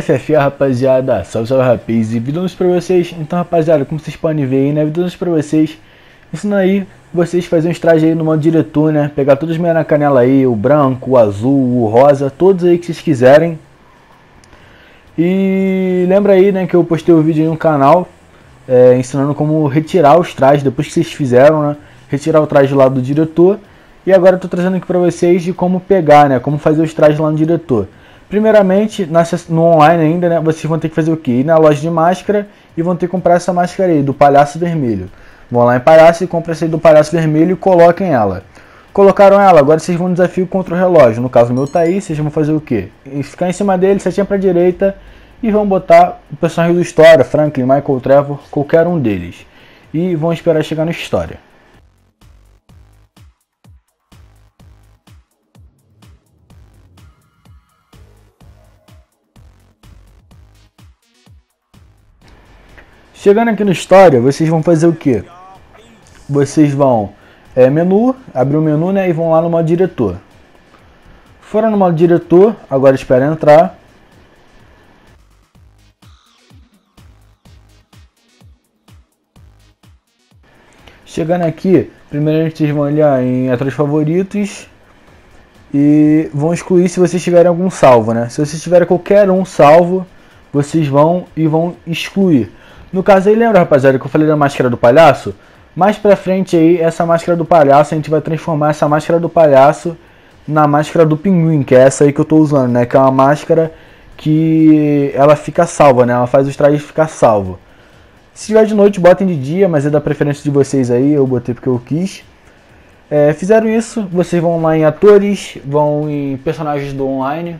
FFA, rapaziada, salve rapaz, e vídeos pra vocês. Então rapaziada, como vocês podem ver aí, né, vídeos pra vocês, ensinando aí vocês fazer uns trajes aí no modo diretor, né, pegar todos os meias na canela aí, o branco, o azul, o rosa, todos aí que vocês quiserem. E lembra aí, né, que eu postei um vídeo aí no canal, ensinando como retirar os trajes, depois que vocês fizeram, né, retirar o traje lá do diretor. E agora eu tô trazendo aqui pra vocês de como pegar, né, como fazer os trajes lá no diretor. Primeiramente, no online ainda, né, vocês vão ter que fazer o quê? Ir na loja de máscara e vão ter que comprar essa máscara aí, do Palhaço Vermelho. Vão lá em Palhaço e compram essa aí do Palhaço Vermelho e coloquem ela. Colocaram ela, agora vocês vão no desafio contra o relógio. No caso, o meu tá aí, vocês vão fazer o quê? Ficar em cima dele, setinha pra direita, e vão botar o personagem do História, Franklin, Michael, Trevor, qualquer um deles. E vão esperar chegar no História. Chegando aqui no História, vocês vão fazer o que? Vocês vão menu, abrir o menu, né, e vão lá no modo diretor. Foram no modo diretor, agora espera entrar. Chegando aqui, primeiramente vocês vão olhar em atores favoritos e vão excluir se vocês tiverem algum salvo, né? Se vocês tiverem qualquer um salvo, vocês vão e vão excluir. No caso aí, lembra, rapaziada, que eu falei da máscara do palhaço? Mais pra frente aí, essa máscara do palhaço, a gente vai transformar essa máscara do palhaço na máscara do pinguim, que é essa aí que eu tô usando, né? Que é uma máscara que ela fica salva, né? Ela faz os trajes ficar salvo. Se tiver de noite, botem de dia, mas é da preferência de vocês aí, eu botei porque eu quis. Fizeram isso, vocês vão lá em atores, vão em personagens do online.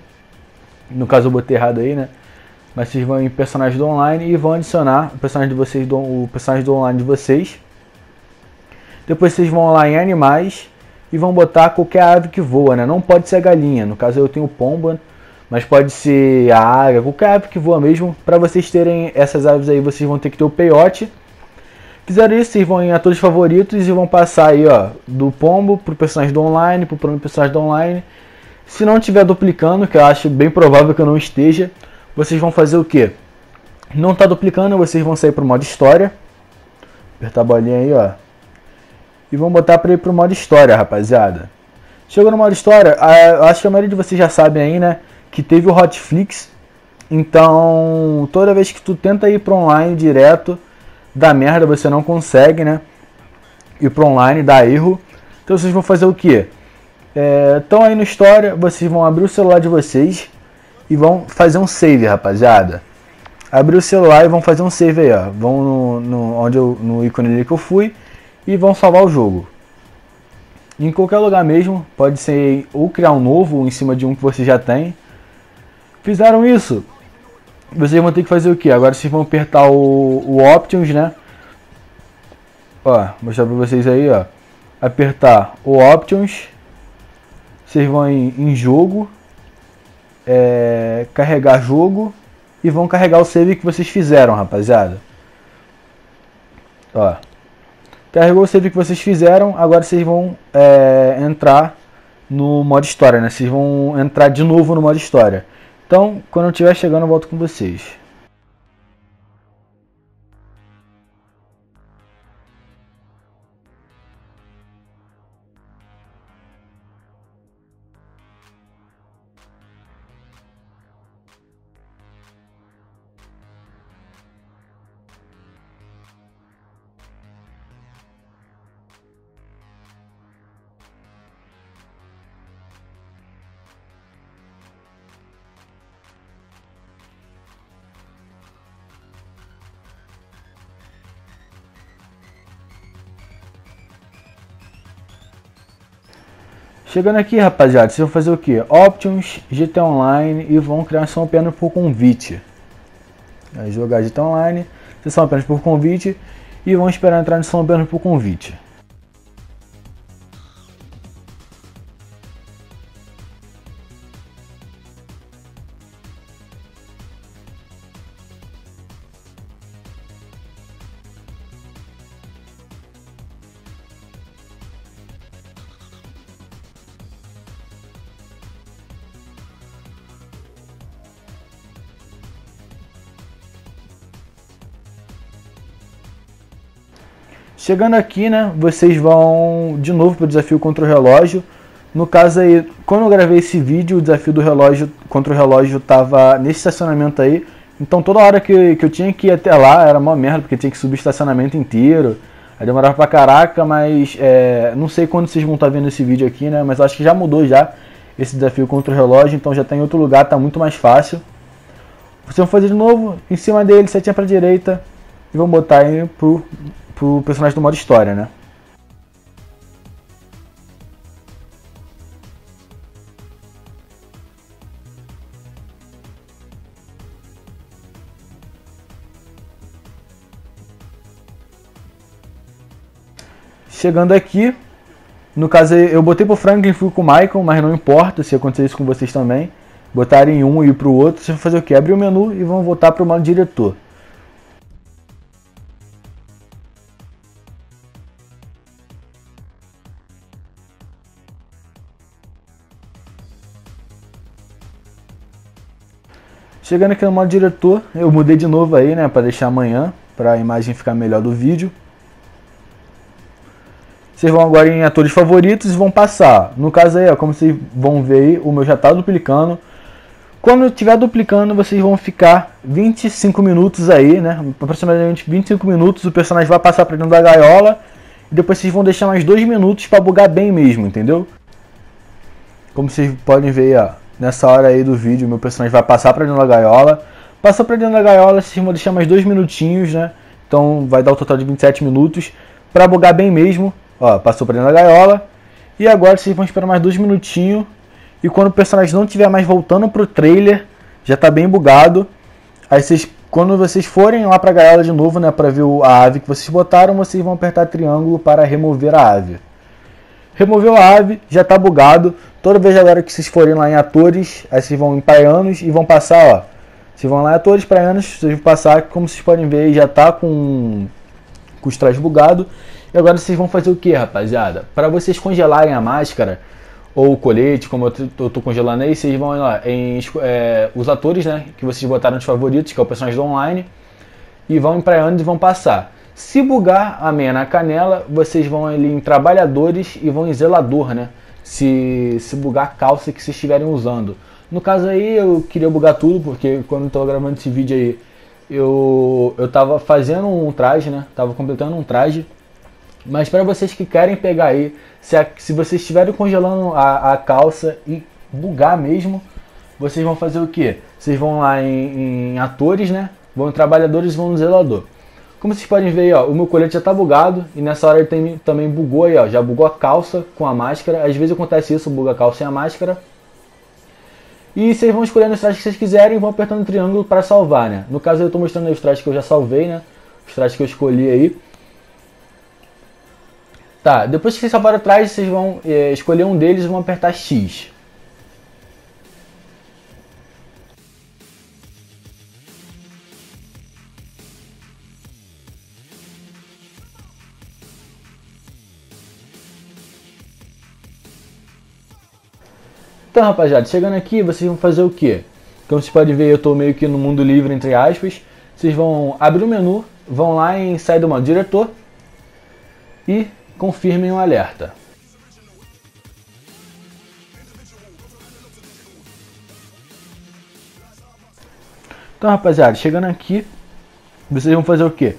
No caso eu botei errado aí, né? Mas vocês vão em personagem do online e vão adicionar o personagem de vocês, o personagem do online de vocês. Depois vocês vão lá em animais e vão botar qualquer ave que voa, né? Não pode ser a galinha, no caso eu tenho pomba, mas pode ser a águia, qualquer ave que voa mesmo. Para vocês terem essas aves aí, vocês vão ter que ter o peiote. Fizeram isso, vocês vão em atores favoritos e vão passar aí, ó, do pombo pro personagem do online, pro personagem do online. Se não estiver duplicando, que eu acho bem provável que eu não esteja, vocês vão fazer o que? Não tá duplicando, vocês vão sair pro modo história. Apertar a bolinha aí, ó. E vão botar pra ir pro modo história, rapaziada. Chegou no modo história, acho que a maioria de vocês já sabem aí, né? Que teve o Hotflix. Então, toda vez que tu tenta ir pro online direto, dá merda, você não consegue, né? Ir pro online, dá erro. Então vocês vão fazer o que? Estão aí no história, vocês vão abrir o celular de vocês e vão fazer um save, rapaziada. Abrir o celular e vão fazer um save aí, ó. Vão no ícone ali que eu fui e vão salvar o jogo. Em qualquer lugar mesmo, pode ser ou criar um novo em cima de um que você já tem. Fizeram isso, vocês vão ter que fazer o que? Agora vocês vão apertar o Options, né? Ó, vou mostrar pra vocês aí, ó. Apertar o Options. Vocês vão em jogo. Carregar jogo e vão carregar o save que vocês fizeram, rapaziada. Ó, carregou o save que vocês fizeram. Agora vocês vão entrar no modo história, né? Vocês vão entrar de novo no modo história. Então, quando eu estiver chegando, eu volto com vocês. Chegando aqui, rapaziada, vocês vão fazer o que? Options, GTA Online e vão criar sessão apenas por convite. Vai jogar GTA Online, sessão apenas por convite e vão esperar entrar na sessão apenas por convite. Chegando aqui, né, vocês vão de novo para o desafio contra o relógio. No caso aí, quando eu gravei esse vídeo, o desafio do relógio contra o relógio estava nesse estacionamento aí. Então toda hora que eu tinha que ir até lá era uma merda, porque tinha que subir o estacionamento inteiro. Aí demorava pra caraca, mas não sei quando vocês vão estar vendo esse vídeo aqui, né? Mas acho que já mudou já esse desafio contra o relógio, então já tá em outro lugar, tá muito mais fácil. Vocês vão fazer de novo, em cima dele, setinha pra direita, e vão botar aí pro personagem do modo história, né? Chegando aqui, no caso eu botei pro Franklin, fui com o Michael, mas não importa se acontecer isso com vocês também. Botarem um e ir pro outro, vocês vão fazer o que? Abrir o menu e vão voltar pro modo diretor. Chegando aqui no modo diretor, eu mudei de novo aí, né, para deixar amanhã, para a imagem ficar melhor do vídeo. Vocês vão agora em atores favoritos e vão passar. No caso aí, ó, como vocês vão ver aí, o meu já está duplicando. Quando eu estiver duplicando, vocês vão ficar 25 minutos aí, né? Aproximadamente 25 minutos o personagem vai passar para dentro da gaiola. E depois vocês vão deixar mais 2 minutos para bugar bem mesmo, entendeu? Como vocês podem ver, ó, nessa hora aí do vídeo, meu personagem vai passar para dentro da gaiola. Passou para dentro da gaiola, vocês vão deixar mais 2 minutinhos, né? Então vai dar o total de 27 minutos para bugar bem mesmo. Ó, passou pra dentro da gaiola. E agora vocês vão esperar mais 2 minutinhos. E quando o personagem não estiver mais voltando pro trailer, já tá bem bugado. Aí vocês, quando vocês forem lá pra gaiola de novo, né, pra ver a ave que vocês botaram, vocês vão apertar triângulo para remover a ave. Removeu a ave, já tá bugado. Toda vez agora que vocês forem lá em atores, aí vocês vão em praianos e vão passar, ó. Vocês vão lá em atores, praianos, vocês vão passar, como vocês podem ver, já tá com os trajes bugados. E agora vocês vão fazer o que, rapaziada? Para vocês congelarem a máscara ou o colete, como eu tô congelando aí, vocês vão lá em os atores, né, que vocês botaram de favoritos, que é o personagem do online, e vão em praianos e vão passar. Se bugar a meia na canela, vocês vão ali em trabalhadores e vão em zelador, né? Se bugar a calça que vocês estiverem usando. No caso aí, eu queria bugar tudo, porque quando eu tô gravando esse vídeo aí, eu tava fazendo um traje, né? Tava completando um traje. Mas para vocês que querem pegar aí, se vocês estiverem congelando a calça e bugar mesmo, vocês vão fazer o que? Vocês vão lá em atores, né? Vão em trabalhadores e vão no zelador. Como vocês podem ver aí, ó, o meu colete já tá bugado e nessa hora ele também bugou aí, ó, já bugou a calça com a máscara. Às vezes acontece isso, buga a calça e a máscara. E vocês vão escolhendo os trajes que vocês quiserem e vão apertando o triângulo para salvar, né? No caso eu tô mostrando aí os trajes que eu já salvei, né? Os trajes que eu escolhi aí. Tá, depois que vocês salvaram atrás, vocês vão escolher um deles e vão apertar X. Então, rapaziada, chegando aqui, vocês vão fazer o quê? Como vocês podem ver, eu tô meio que no mundo livre, entre aspas. Vocês vão abrir o menu, vão lá em sair do modo diretor e confirmem o alerta. Então, rapaziada, chegando aqui, vocês vão fazer o que?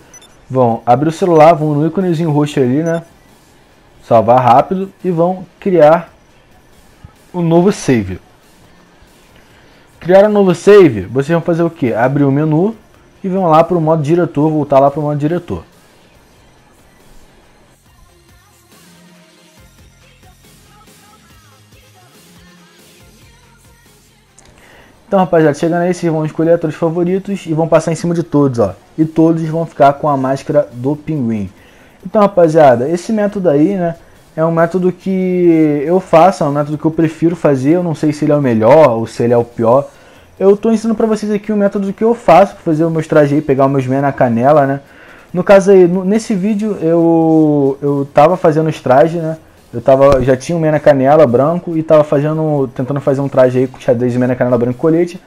Vão abrir o celular, vão no íconezinho roxo ali, né? Salvar rápido e vão criar um novo save. Criar um novo save, vocês vão fazer o que? Abrir o menu e vão lá para o modo diretor, voltar lá para o modo diretor. Então, rapaziada, chegando aí, vocês vão escolher atores favoritos e vão passar em cima de todos, ó. E todos vão ficar com a máscara do pinguim. Então, rapaziada, esse método aí, né, é um método que eu faço, é um método que eu prefiro fazer. Eu não sei se ele é o melhor ou se ele é o pior. Eu tô ensinando pra vocês aqui o método que eu faço pra fazer o meu traje aí, pegar os meus meias na canela, né. No caso aí, nesse vídeo eu tava fazendo os trajes, né. Já tinha um meia na canela branco e tava tentando fazer um traje aí com xadrez de meia na canela branco e colete.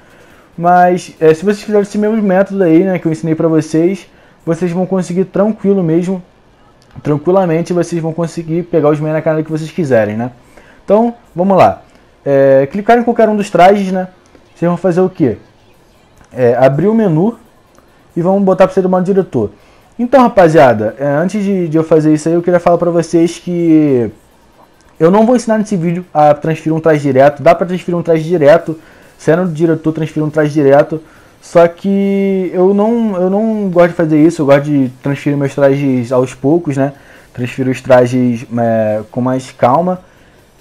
Mas se vocês fizerem esse mesmo método aí, né, que eu ensinei pra vocês, vocês vão conseguir tranquilo mesmo tranquilamente vocês vão conseguir pegar os meios na canela que vocês quiserem, né? Então, vamos lá. Clicar em qualquer um dos trajes, né? Vocês vão fazer o quê? Abrir o menu e vamos botar para ser do modo diretor. Então, rapaziada, antes de eu fazer isso aí, eu queria falar para vocês que eu não vou ensinar nesse vídeo a transferir um traje direto. Dá para transferir um traje direto, sendo diretor, transferir um traje direto. Só que eu não gosto de fazer isso, eu gosto de transferir meus trajes aos poucos, né? Transfiro os trajes com mais calma.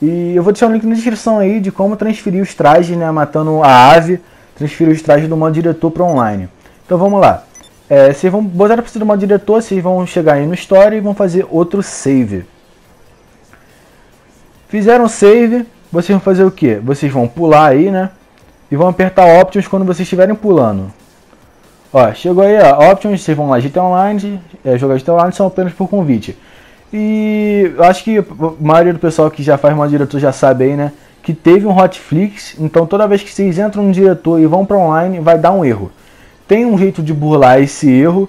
E eu vou deixar um link na descrição aí de como transferir os trajes, né? Matando a ave, transferir os trajes do modo diretor para online. Então vamos lá. Vocês vão botar para do modo diretor, vocês vão chegar aí no Store e vão fazer outro save. Fizeram save, vocês vão fazer o que? Vocês vão pular aí, né? E vão apertar Options quando vocês estiverem pulando. Ó, chegou aí, ó, Options, vocês vão lá, GT Online, jogar GT Online são apenas por convite. E eu acho que a maioria do pessoal que já faz modo diretor já sabe aí, né? Que teve um hotfix, então toda vez que vocês entram no diretor e vão para online, vai dar um erro. Tem um jeito de burlar esse erro,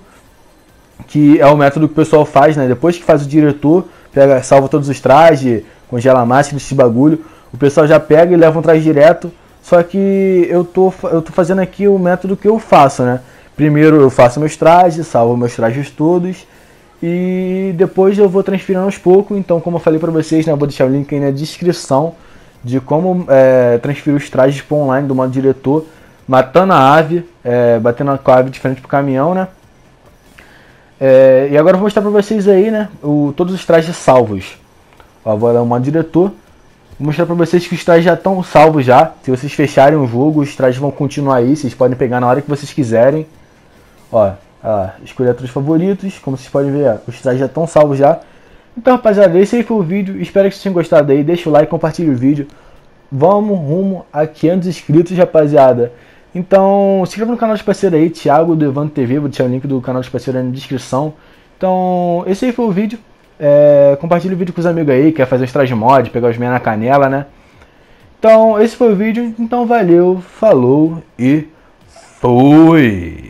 que é o método que o pessoal faz, né? Depois que faz o diretor, pega, salva todos os trajes, congela a máscara, esse bagulho, o pessoal já pega e leva um traje direto. Só que eu tô fazendo aqui o método que eu faço, né? Primeiro eu faço meus trajes, salvo meus trajes todos. E depois eu vou transferindo aos poucos. Então, como eu falei pra vocês, né? Eu vou deixar o link aí na descrição de como transferir os trajes para online do modo diretor. Matando a ave, batendo com a ave de frente pro caminhão, né? E agora eu vou mostrar pra vocês aí, né? Todos os trajes salvos. Ó, vou dar o modo diretor. Vou mostrar pra vocês que os trajes já estão salvos já. Se vocês fecharem o jogo, os trajes vão continuar aí. Vocês podem pegar na hora que vocês quiserem. Ó, escolher atrás favoritos. Como vocês podem ver, os trajes já estão salvos já. Então, rapaziada, esse aí foi o vídeo. Espero que vocês tenham gostado aí. Deixa o like, compartilha o vídeo. Vamos rumo a 500 inscritos, rapaziada. Então, se inscreva no canal de parceiro aí, Thiago do EvandroTV. Vou deixar o link do canal de parceiro aí na descrição. Então, esse aí foi o vídeo. Compartilha o vídeo com os amigos aí, quer fazer os trajes mod, pegar os meias na canela, né? Então, esse foi o vídeo, então valeu, falou e fui!